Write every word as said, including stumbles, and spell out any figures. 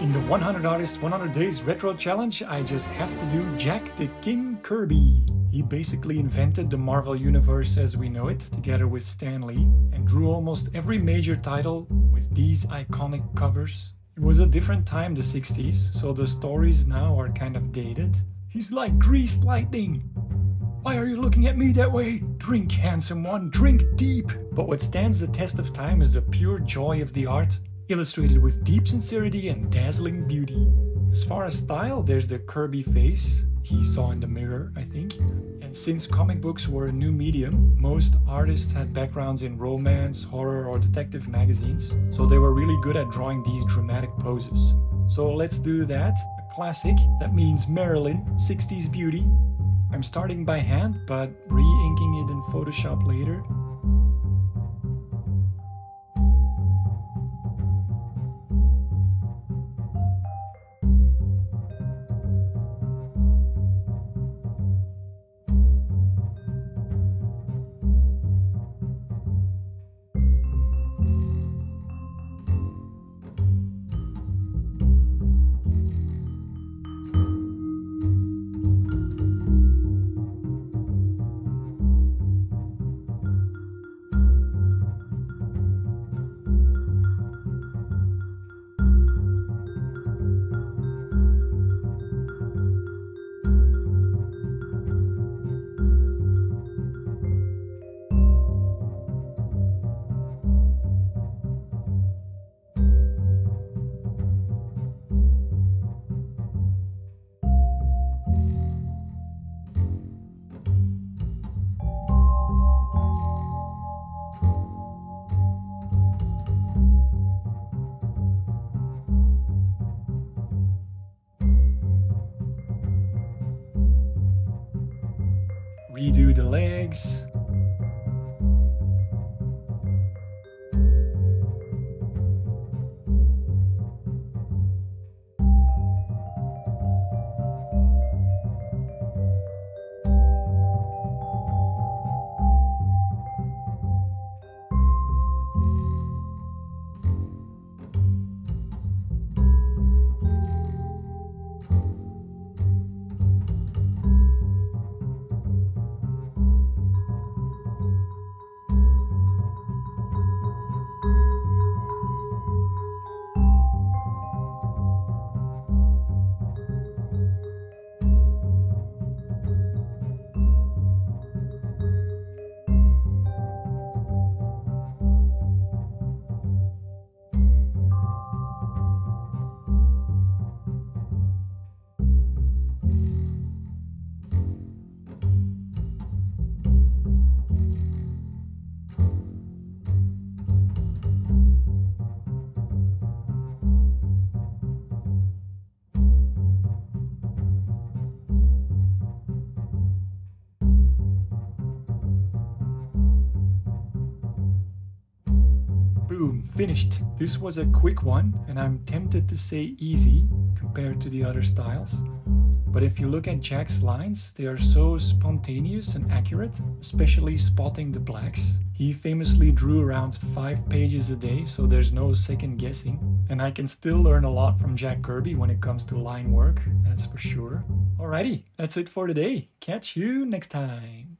In the one hundred Artists, one hundred Days Retro Challenge, I just have to do Jack the King Kirby. He basically invented the Marvel Universe as we know it, together with Stan Lee, and drew almost every major title with these iconic covers. It was a different time, the sixties, so the stories now are kind of dated. He's like greased lightning. Why are you looking at me that way? Drink, handsome one, drink deep. But what stands the test of time is the pure joy of the art, illustrated with deep sincerity and dazzling beauty. As far as style, there's the Kirby face he saw in the mirror, I think. And since comic books were a new medium, most artists had backgrounds in romance, horror, or detective magazines, so they were really good at drawing these dramatic poses. So let's do that. A classic, that means Marilyn, sixties beauty. I'm starting by hand, but re-inking it in Photoshop later. Redo the legs. Boom, finished. This was a quick one, and I'm tempted to say easy compared to the other styles. But if you look at Jack's lines, they are so spontaneous and accurate, especially spotting the blacks. He famously drew around five pages a day, so there's no second guessing. And I can still learn a lot from Jack Kirby when it comes to line work, that's for sure. Alrighty, that's it for today. Catch you next time.